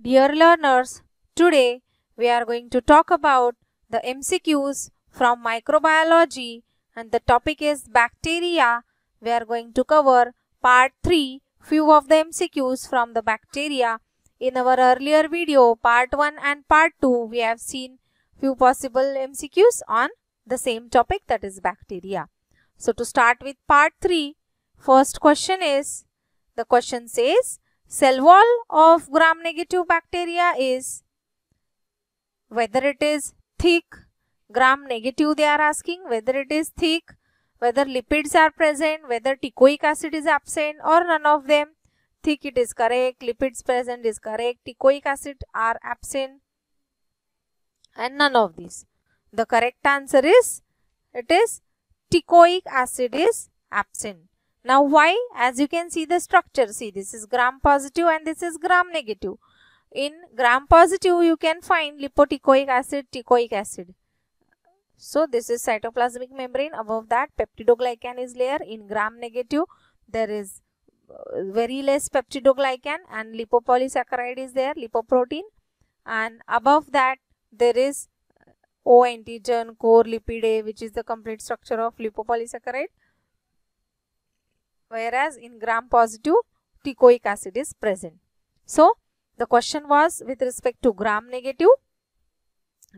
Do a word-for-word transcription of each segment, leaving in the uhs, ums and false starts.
Dear learners, today we are going to talk about the M C Qs from microbiology and the topic is bacteria. We are going to cover part three, few of the M C Qs from the bacteria. In our earlier video, part one and part two, we have seen few possible M C Qs on the same topic, that is bacteria. So to start with part three, first question is, the question says, cell wall of gram-negative bacteria is, whether it is thick, gram-negative they are asking, whether it is thick, whether lipids are present, whether teichoic acid is absent or none of them. Thick it is correct, lipids present is correct, teichoic acid are absent and none of these. The correct answer is, it is teichoic acid is absent. Now why? As you can see the structure, see this is gram-positive and this is gram-negative. In gram-positive you can find lipoteichoic acid, teichoic acid. So this is cytoplasmic membrane, above that peptidoglycan is layer. In gram-negative there is very less peptidoglycan and lipopolysaccharide is there, lipoprotein, and above that there is O antigen, core lipid A, which is the complete structure of lipopolysaccharide, whereas in gram-positive teichoic acid is present. So the question was with respect to gram-negative,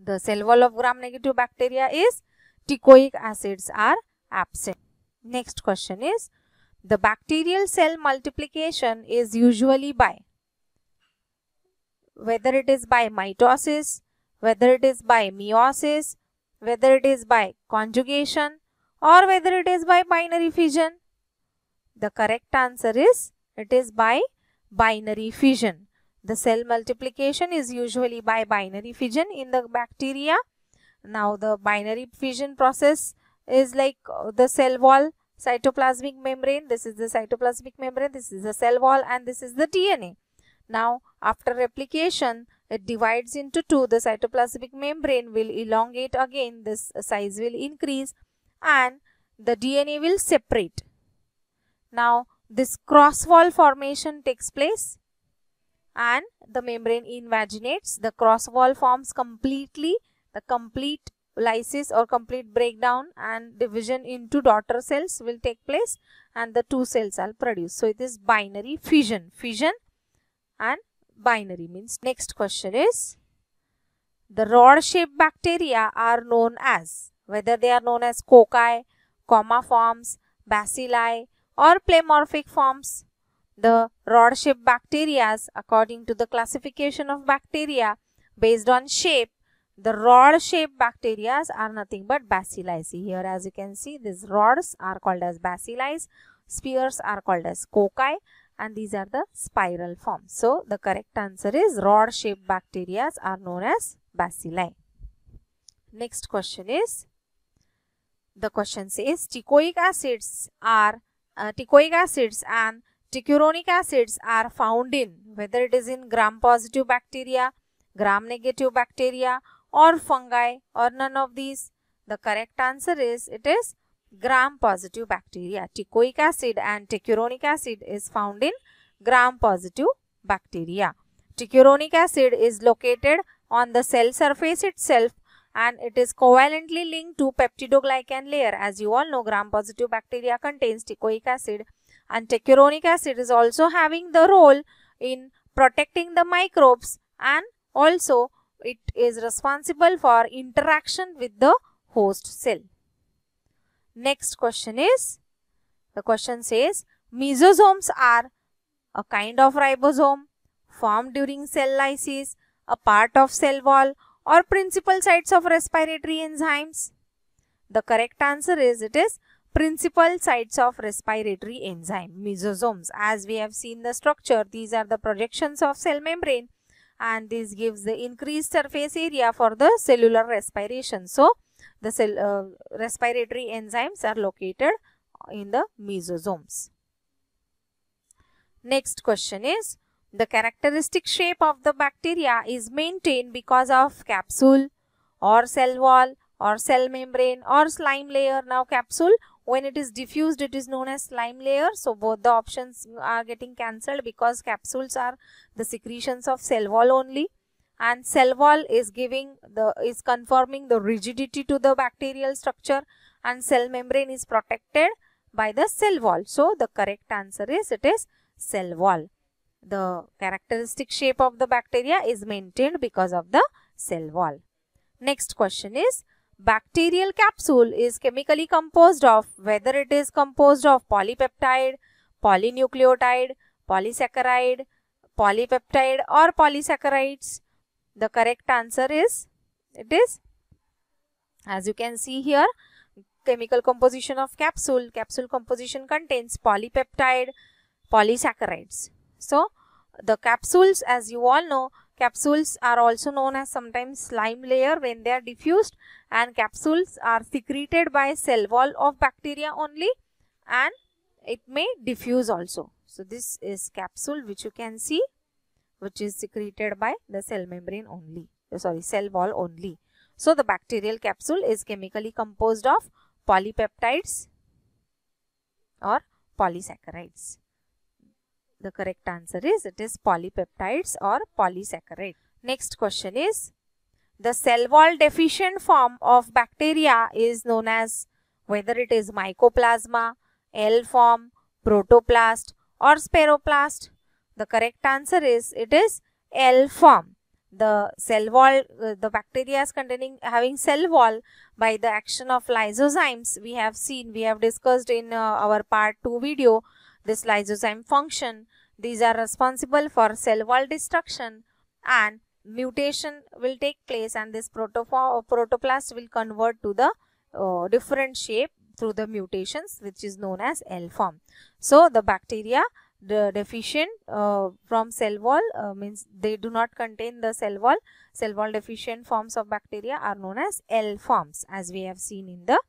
the cell wall of gram-negative bacteria is teichoic acids are absent. Next question is, the bacterial cell multiplication is usually by, whether it is by mitosis, whether it is by meiosis, whether it is by conjugation or whether it is by binary fission. The correct answer is, it is by binary fission. The cell multiplication is usually by binary fission in the bacteria. Now the binary fission process is like the cell wall, cytoplasmic membrane, this is the cytoplasmic membrane, this is the cell wall and this is the D N A. Now after replication, it divides into two, the cytoplasmic membrane will elongate again, this size will increase and the D N A will separate. Now this cross wall formation takes place and the membrane invaginates, the cross wall forms completely, the complete lysis or complete breakdown and division into daughter cells will take place and the two cells are produced. So it is binary fission, fission and binary means. Next question is, the rod shaped bacteria are known as, whether they are known as cocci, comma forms, bacilli or pleomorphic forms. The rod shaped bacteria, according to the classification of bacteria based on shape, the rod-shaped bacteria are nothing but bacilli. See here, as you can see, these rods are called as bacilli, spheres are called as cocci, and these are the spiral forms. So the correct answer is, rod-shaped bacteria are known as bacilli. Next question is, the question says, teichoic acids are uh, teichoic acids and teichuronic acids are found in, whether it is in gram-positive bacteria, gram-negative bacteria, or fungi or none of these. The correct answer is, it is gram-positive bacteria. Teichoic acid and teichuronic acid is found in gram-positive bacteria. Teichuronic acid is located on the cell surface itself and it is covalently linked to peptidoglycan layer. As you all know, gram-positive bacteria contains teichoic acid and teichuronic acid is also having the role in protecting the microbes and also it is responsible for interaction with the host cell. Next question is, the question says, mesosomes are a kind of ribosome formed during cell lysis, a part of cell wall or principal sites of respiratory enzymes. The correct answer is, it is principal sites of respiratory enzyme, mesosomes. As we have seen the structure, these are the projections of cell membrane and this gives the increased surface area for the cellular respiration. So the cell, uh, respiratory enzymes are located in the mesosomes. Next question is, the characteristic shape of the bacteria is maintained because of capsule or cell wall or cell membrane or slime layer. Now capsule When it is diffused, it is known as slime layer. So both the options are getting cancelled because capsules are the secretions of cell wall only, and cell wall is giving the is conforming the rigidity to the bacterial structure, and cell membrane is protected by the cell wall. So the correct answer is it is cell wall. The characteristic shape of the bacteria is maintained because of the cell wall. Next question is, bacterial capsule is chemically composed of, whether it is composed of polypeptide, polynucleotide, polysaccharide, polypeptide or polysaccharides. The correct answer is, it is, as you can see here, chemical composition of capsule. Capsule composition contains polypeptide, polysaccharides. So, the capsules, as you all know, capsules are also known as sometimes slime layer when they are diffused, and capsules are secreted by cell wall of bacteria only, and it may diffuse also. So, this is capsule which you can see, which is secreted by the cell membrane only, sorry, cell wall only. So, the bacterial capsule is chemically composed of polypeptides or polysaccharides. The correct answer is it is polypeptides or polysaccharide. Next question is, the cell wall deficient form of bacteria is known as, whether it is mycoplasma, L-form, protoplast or spheroplast. The correct answer is it is L-form. The cell wall, uh, the bacteria is containing, having cell wall by the action of lysozymes. We have seen, we have discussed in uh, our part two video, this lysozyme function. These are responsible for cell wall destruction, and mutation will take place, and this protoplast will convert to the uh, different shape through the mutations, which is known as L-form. So, the bacteria the deficient uh, from cell wall uh, means they do not contain the cell wall. Cell wall deficient forms of bacteria are known as L-forms, as we have seen in the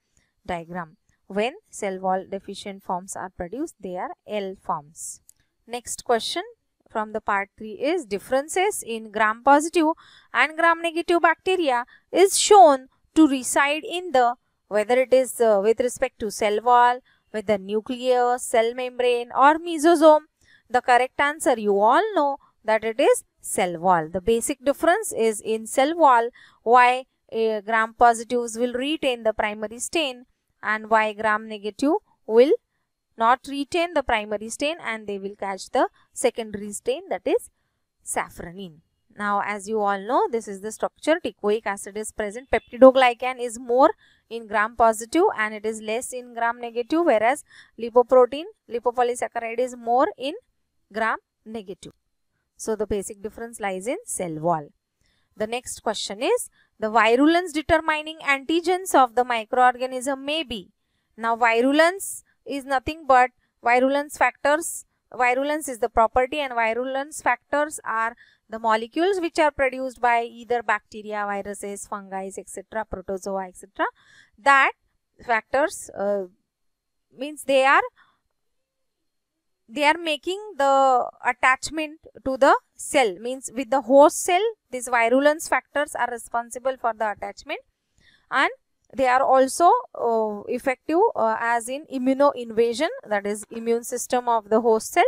diagram. When cell wall deficient forms are produced, they are L-forms. Next question from the part three is, differences in gram-positive and gram-negative bacteria is shown to reside in the, whether it is uh, with respect to cell wall, with the nucleus, cell membrane or mesosome. The correct answer you all know that it is cell wall. The basic difference is in cell wall, why uh, gram-positives will retain the primary stain and why gram-negative will not retain the primary stain and they will catch the secondary stain, that is safranine. Now, as you all know, this is the structure. Teichoic acid is present. Peptidoglycan is more in gram-positive and it is less in gram-negative, whereas lipoprotein, lipopolysaccharide is more in gram-negative. So, the basic difference lies in cell wall. The next question is, the virulence determining antigens of the microorganism may be. Now, virulence is nothing but virulence factors. Virulence is the property, and virulence factors are the molecules which are produced by either bacteria, viruses, fungi, et cetera, protozoa, et cetera. That factors uh, means they are they are making the attachment to the cell, means with the host cell. These virulence factors are responsible for the attachment, and they are also uh, effective uh, as in immunoinvasion, that is immune system of the host cell.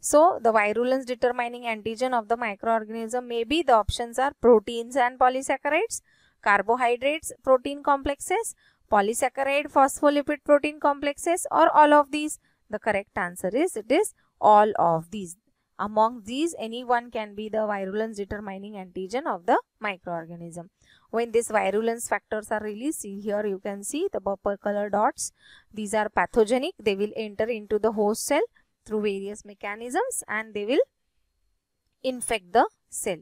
So, the virulence determining antigen of the microorganism may be, the options are proteins and polysaccharides, carbohydrates, protein complexes, polysaccharide, phospholipid protein complexes, or all of these. The correct answer is it is all of these. Among these, any one can be the virulence determining antigen of the microorganism. When these virulence factors are released, see here you can see the purple color dots. These are pathogenic. They will enter into the host cell through various mechanisms and they will infect the cell.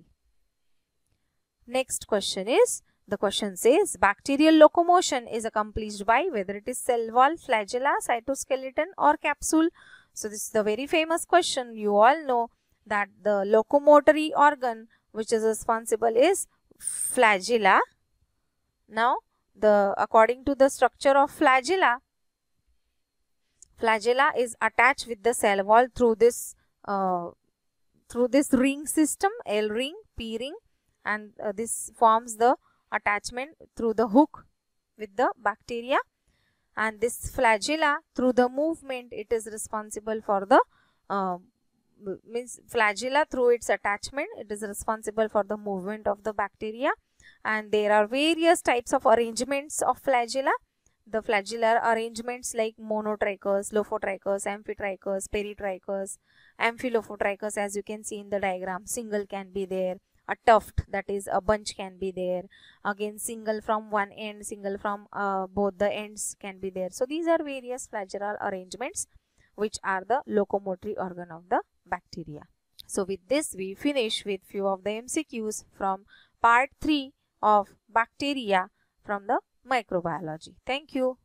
Next question is, the question says, bacterial locomotion is accomplished by, whether it is cell wall, flagella, cytoskeleton or capsule. So, this is the very famous question. You all know that the locomotory organ which is responsible is flagella. Now, the according to the structure of flagella, flagella is attached with the cell wall through this uh, through this ring system, L ring, P ring, and uh, this forms the attachment through the hook with the bacteria. and this flagella, through the movement, it is responsible for the uh, means flagella through its attachment, it is responsible for the movement of the bacteria. And there are various types of arrangements of flagella. The flagellar arrangements like monotrichous, lophotrichous, amphitrichous, peritrichous, amphilophotrichous, as you can see in the diagram, single can be there, a tuft, that is a bunch, can be there, again single from one end, single from uh, both the ends can be there. So these are various flagellar arrangements which are the locomotory organ of the bacteria. So with this we finish with few of the M C Qs from part three of bacteria from the microbiology. Thank you.